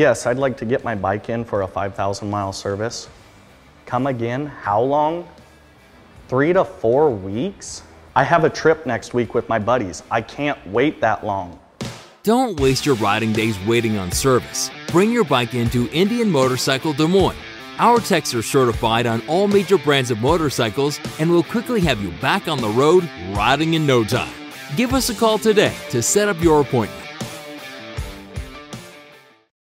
Yes, I'd like to get my bike in for a 5,000-mile service. Come again, how long? 3 to 4 weeks? I have a trip next week with my buddies. I can't wait that long. Don't waste your riding days waiting on service. Bring your bike into Indian Motorcycle Des Moines. Our techs are certified on all major brands of motorcycles and will quickly have you back on the road riding in no time. Give us a call today to set up your appointment.